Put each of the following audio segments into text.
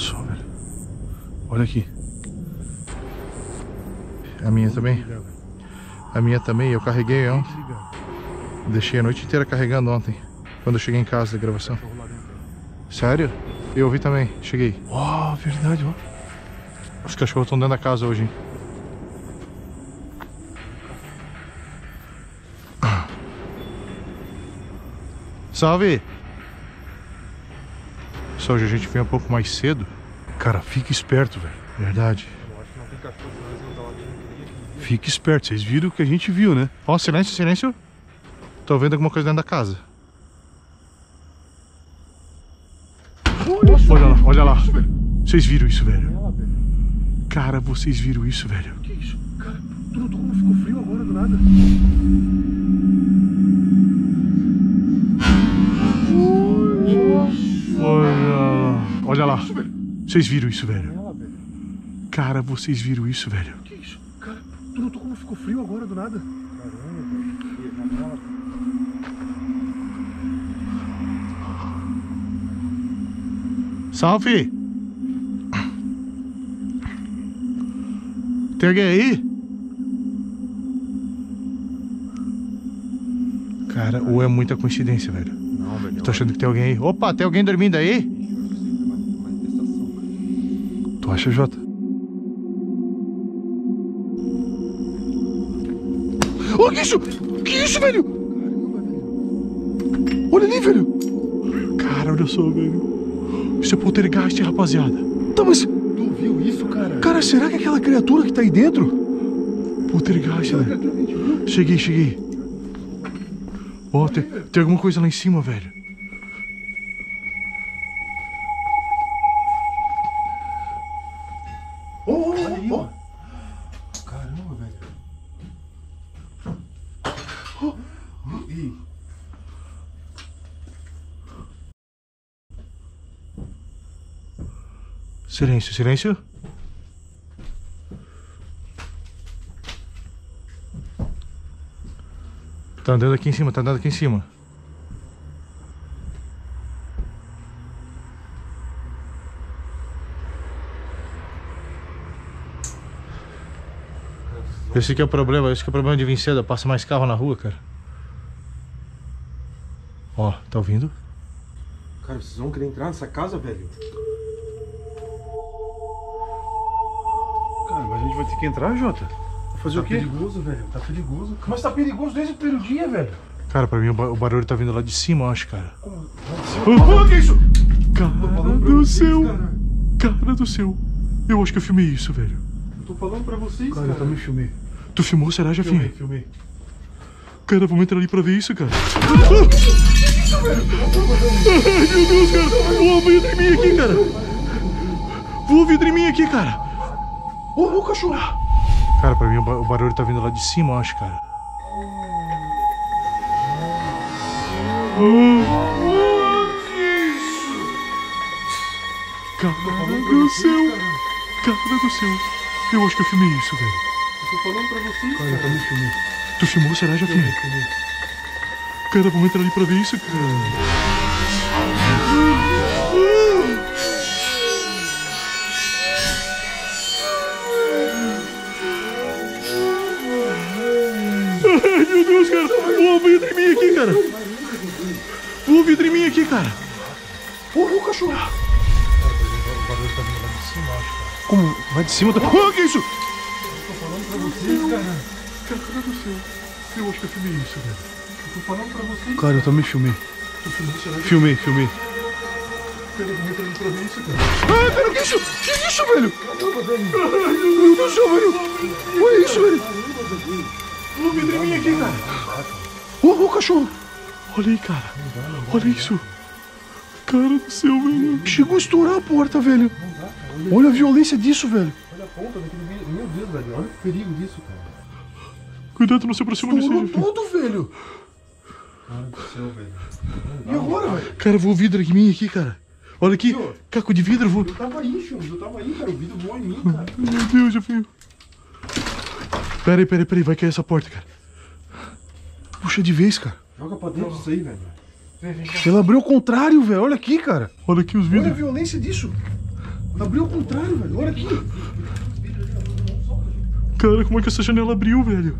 só, velho. Olha aqui. A minha também. A minha também, eu carreguei ontem. Deixei a noite inteira carregando ontem, quando eu cheguei em casa da gravação. Sério? Eu ouvi também, cheguei. Oh, verdade, ó. Os cachorros estão dentro da casa hoje, hein? Salve! Pessoal, hoje a gente veio um pouco mais cedo. Cara, fica esperto, velho. Verdade. Fica esperto, vocês viram o que a gente viu, né? Ó, silêncio, silêncio. Tô vendo alguma coisa dentro da casa. Olha lá, olha lá. Vocês viram isso, velho? Cara, vocês viram isso, velho? Que isso? Cara, tu notou como ficou frio agora do nada? Olha lá, vocês viram isso, velho? Cara, vocês viram isso, velho? Que isso? Cara, tu notou como ficou frio agora do nada? Salve! Tem alguém aí? Cara, ou é muita coincidência, velho? Não, velho. Tô achando que tem alguém aí. Opa, tem alguém dormindo aí? Acha, Jota? Oh, que isso? Que isso, velho? Olha ali, velho. Cara, olha só, velho. Isso é poltergeist, rapaziada. Tá, mas... Tu viu isso, cara? Cara, será que é aquela criatura que tá aí dentro? Poltergeist, velho. Cheguei, cheguei. Ó, tem alguma coisa lá em cima, velho. Silêncio, silêncio. Tá andando aqui em cima, tá andando aqui em cima. Esse que é o problema, esse que é o problema de vir cedo, passa mais carro na rua, cara. Ó, tá ouvindo? Cara, vocês vão querer entrar nessa casa, velho? Vai ter que entrar, Jota? Fazer o quê? Tá perigoso, velho. Tá perigoso, cara. Mas tá perigoso desde o primeiro dia, velho. Cara, pra mim o barulho tá vindo lá de cima, eu acho, cara. Como? O que é isso? Cara do céu. Cara do céu. Eu acho que eu filmei isso, velho. Eu tô falando pra vocês, cara. Cara, eu também filmei. Tu filmou, será, Jefinho? Filmei, filmei. Cara, vamos entrar ali pra ver isso, cara. Ai, meu Deus, cara. Voa vidro em mim aqui, cara. Voa vidro em mim aqui, cara. Ô, o cachorro! Cara, pra mim o barulho tá vindo lá de cima, eu acho, cara. Que isso? Cara do céu! Cara do céu! Eu acho que eu filmei isso, velho. Eu tô falando pra vocês, cara. Eu também filmei. Tu filmou, será, já filmei? Cara, vamos entrar ali pra ver isso, cara. Meu Deus, cara, voa o vidro em mim aqui, cara. Voa o vidro em mim aqui, cara. Porra, o cachorro. Cara, o barulho tá vindo lá de cima, acho, cara. Como? Vai de cima? Oh, que isso? Eu tô falando pra vocês, cara. Cara do céu. Eu acho que eu filmei isso, velho. Eu tô falando pra vocês. Cara, eu também filmei. Tu filmou, será? Filmei, filmei. Cara, eu vou entrar pra ver isso, cara. Ah, pera, que isso? Que isso, velho? Caramba, velho. Ai, meu Deus do céu, velho. Olha isso, velho. Olha o vidro em mim aqui, cara. Ô, cachorro. Olha aí, cara. Olha isso. Cara do céu, velho. Chegou a estourar a porta, velho. Olha a violência disso, velho. Olha a ponta daquele vidro. Meu Deus, velho. Olha o perigo disso, cara. Cuidado, não se aproxima disso. Estourou tudo, velho. Cara do céu, velho. E agora, velho? Cara, voou o vidro em mim aqui, cara. Olha aqui. Caco de vidro, voou. Eu tava aí, tio. Eu tava aí, cara. O vidro voou em mim, cara. Meu Deus, Jefinho. Peraí, peraí, peraí, vai cair essa porta, cara. Puxa de vez, cara. Joga pra dentro isso aí, velho. Ela abriu o contrário, velho. Olha aqui, cara. Olha aqui os vidros. Olha a violência disso. Abriu ao contrário, velho. Olha aqui. Cara, como é que essa janela abriu, velho?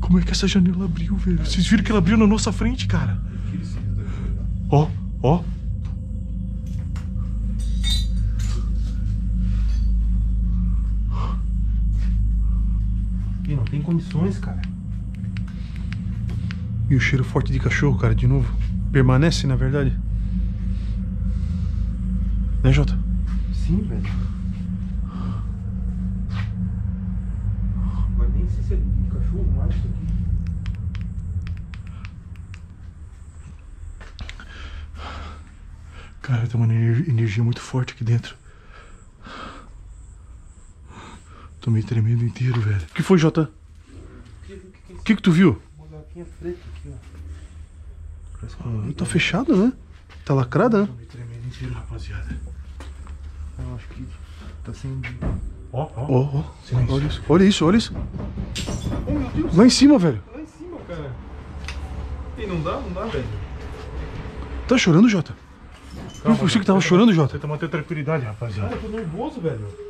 Como é que essa janela abriu, velho? Vocês viram que ela abriu na nossa frente, cara? Ó, ó. Não tem condições, cara. E o cheiro forte de cachorro, cara, de novo. Permanece, na verdade. Né, Jota? Sim, velho. Mas nem sei se é de cachorro mais isso aqui. Cara, tem uma energia muito forte aqui dentro. Tô meio tremendo inteiro, velho. O que foi, Jota? O que tu viu? Uma buraquinha preta aqui, ó. Tá fechado, né? Tá lacrada, né? Tô meio tremendo inteiro, rapaziada. Eu acho que tá sem... Ó. Olha isso. Oh, meu Deus. Lá em cima, velho. Lá em cima, cara. E não dá, velho. Tá chorando, Jota? Calma, eu pensei que tava chorando, Jota. Tenta manter tranquilidade, rapaziada. Cara, eu tô nervoso, velho.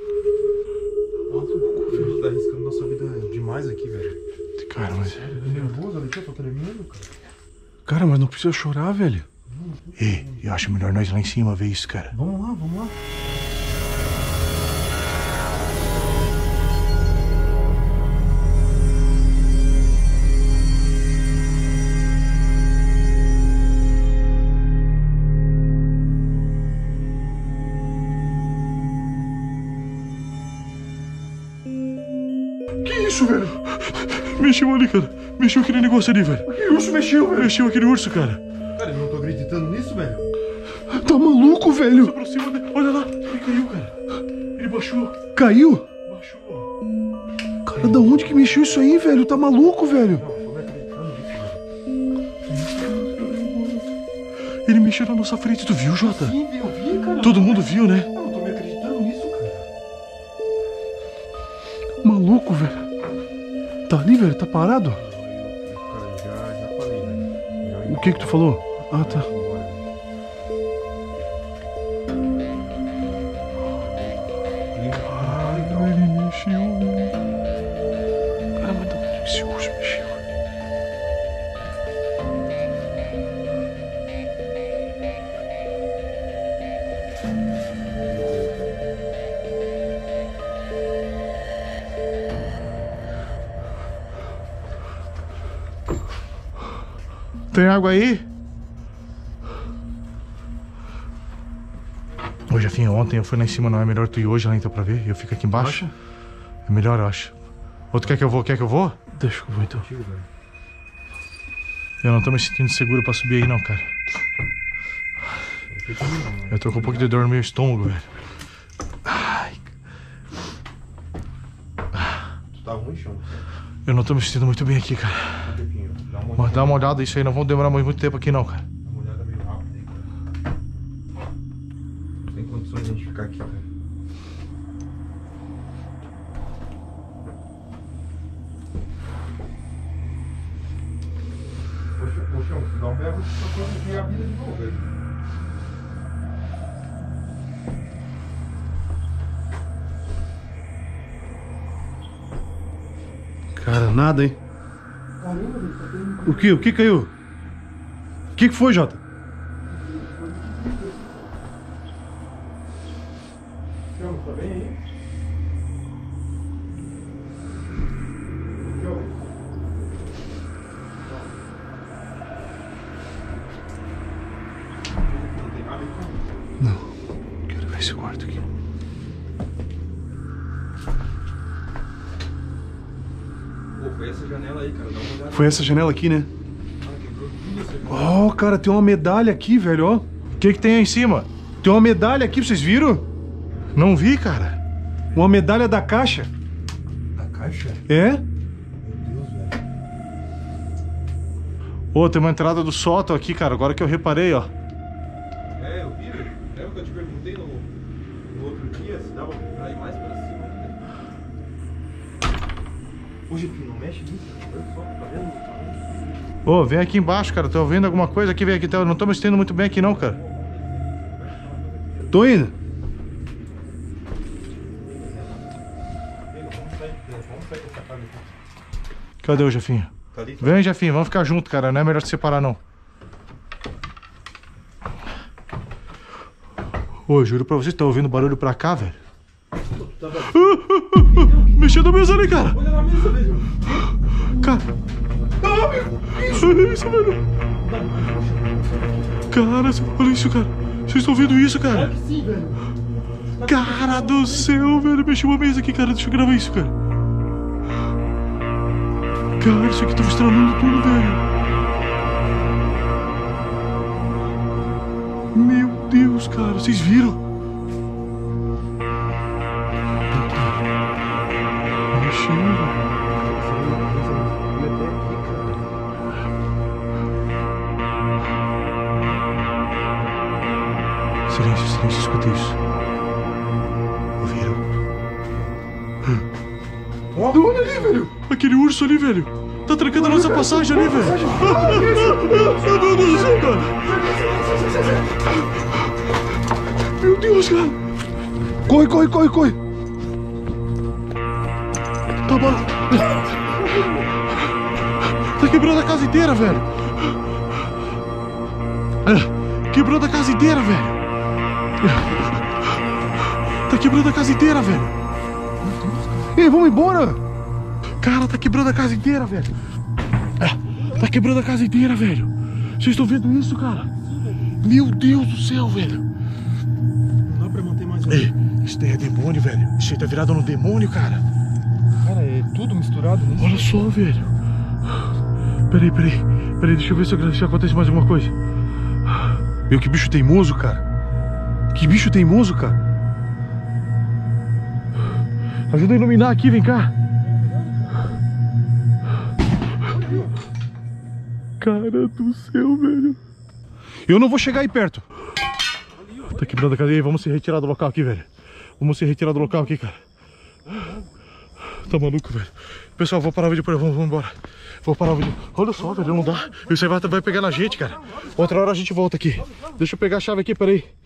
Tá arriscando nossa vida demais aqui, velho. Cara, mas... Tô nervoso, eu tô tremendo, cara. Cara, mas não precisa chorar, velho. Ei, eu acho melhor nós lá em cima ver isso, cara. Vamos lá. Velho. Mexeu ali, cara. Mexeu aquele negócio ali, velho. Aquele urso mexeu, velho. Mexeu aquele urso, cara. Cara, eu não tô acreditando nisso, velho. Tá maluco, velho? Se aproxima dele. Olha lá. Ele caiu, cara. Ele baixou. Caiu? Baixou, ó. Cara, da onde que mexeu isso aí, velho? Tá maluco, velho? Não, eu tô acreditando nisso, velho. Ele mexeu na nossa frente. Tu viu, Jota? Sim, eu vi, cara. Todo mundo viu, né? Eu não tô me acreditando nisso, cara. Maluco, velho. Tá ali, velho? Tá parado? Cara, já falei, né? O que tu falou? Ah, tá. Caralho, ele mexeu. Cara, mas tá onde esse urso mexeu? Tem água aí? Ô, Jefinho, ontem eu fui lá em cima, não é melhor tu ir hoje lá então pra ver? Eu fico aqui embaixo? É melhor, eu acho. Ou tu quer que eu vou? Deixa que eu vou então. Eu não tô me sentindo seguro pra subir aí não, cara. Eu tô com um pouco de dor no meu estômago, velho. Ai. Tu tá ruim, chão? Eu não tô me sentindo muito bem aqui, cara. Mas dá uma olhada isso aí, não vamos demorar muito tempo aqui não, cara. Dá uma olhada meio rápida aí, cara. Não tem condições de a gente ficar aqui, cara. Poxa, se dá um berro, essa coisa tem a vida de novo, velho. Cara, nada, hein? O que caiu? O que foi, Jota? Calma, tá bem aí? Não, quero ver esse quarto aqui. Foi essa janela aí, cara. Dá uma olhada. Foi essa janela aqui, né? Ó, cara, tem uma medalha aqui, velho, ó. O que tem aí em cima? Tem uma medalha aqui, vocês viram? Não vi, cara. Uma medalha da caixa. Da caixa? É. Meu Deus, velho. Ô, tem uma entrada do sótão aqui, cara. Agora que eu reparei, ó. É, eu vi, velho. Lembra que eu te perguntei no outro dia se dava pra ir mais pra cima, né? Hoje aqui, não mexe nisso, olha só, tá vendo? Ô, vem aqui embaixo, cara, tô ouvindo alguma coisa aqui, vem aqui, não tô me sentindo muito bem aqui não, cara. Tô indo. Cadê o Jefinho? Tá ali, tá? Vem, Jefinho, vamos ficar junto, cara. Não é melhor se separar, não. Ô, juro pra vocês, tá ouvindo barulho pra cá, velho? Mexeu na mesa ali, cara. Olha na mesa, velho. Cara. Ah, meu, isso. Olha isso, velho. Cara, olha isso, cara. Vocês estão ouvindo isso, cara? Claro que sim, velho. Cara do céu, velho. Mexeu a mesa aqui, cara. Deixa eu gravar isso, cara. Cara, isso aqui tá estralando tudo, velho. Meu Deus, cara. Vocês viram? Silêncio, silêncio, escuta isso. Ouviram? Olha ali, velho! Aquele urso ali, velho! Tá trancando a nossa passagem ali, velho! Meu Deus do céu, cara! Meu Deus, cara! Corre, corre, corre, corre! Tá quebrando a casa inteira, velho. Quebrando a casa inteira, velho. Tá quebrando a casa inteira, velho. Ei, vamos embora. Cara, tá quebrando a casa inteira, velho. Tá quebrando a casa inteira, velho. Vocês estão vendo isso, cara? Meu Deus do céu, velho. Não dá pra manter mais. Isso daí é demônio, velho. Isso aí tá virado no demônio, cara. Cara, é tudo misturado nisso. Olha só, velho. Peraí, deixa eu ver se acontece mais alguma coisa. Meu, que bicho teimoso, cara. Que bicho teimoso, cara. Ajuda a iluminar aqui, vem cá. Cara do céu, velho. Eu não vou chegar aí perto. Tá quebrando a cadeia, vamos se retirar do local aqui, velho. Vamos se retirar do local aqui, cara. Tá maluco, velho. Pessoal, vou parar o vídeo por aí. Vamos embora. Vou parar o vídeo. Olha só, velho. Não dá. Isso aí vai pegar na gente, cara. Outra hora a gente volta aqui. Deixa eu pegar a chave aqui, peraí.